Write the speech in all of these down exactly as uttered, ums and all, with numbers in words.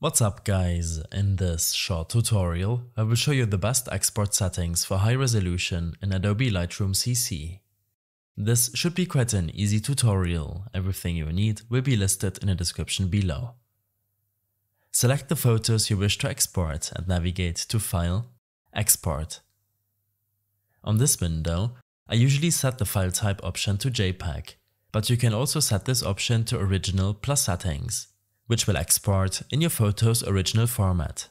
What's up guys, in this short tutorial I will show you the best export settings for high resolution in Adobe Lightroom C C. This should be quite an easy tutorial, everything you need will be listed in the description below. Select the photos you wish to export and navigate to File, Export. On this window, I usually set the file type option to JPEG, but you can also set this option to Original plus Settings, which will export in your photo's original format.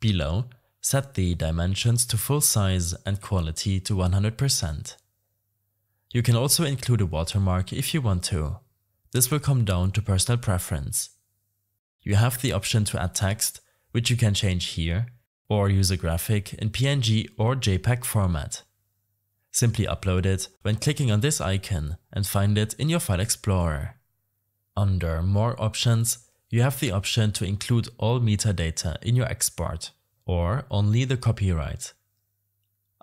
Below, set the dimensions to full size and quality to one hundred percent. You can also include a watermark if you want to. This will come down to personal preference. You have the option to add text, which you can change here, or use a graphic in P N G or JPEG format. Simply upload it when clicking on this icon and find it in your File Explorer. Under More Options, you have the option to include all metadata in your export or only the copyright.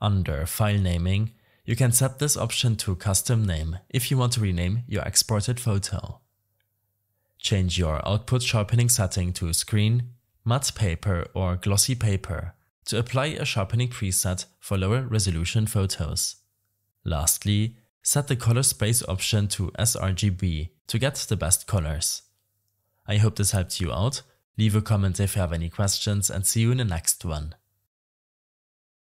Under File Naming, you can set this option to Custom Name if you want to rename your exported photo. Change your output sharpening setting to Screen, Matte Paper or Glossy Paper to apply a sharpening preset for lower resolution photos. Lastly, set the color space option to s R G B to get the best colors. I hope this helped you out. Leave a comment if you have any questions and see you in the next one.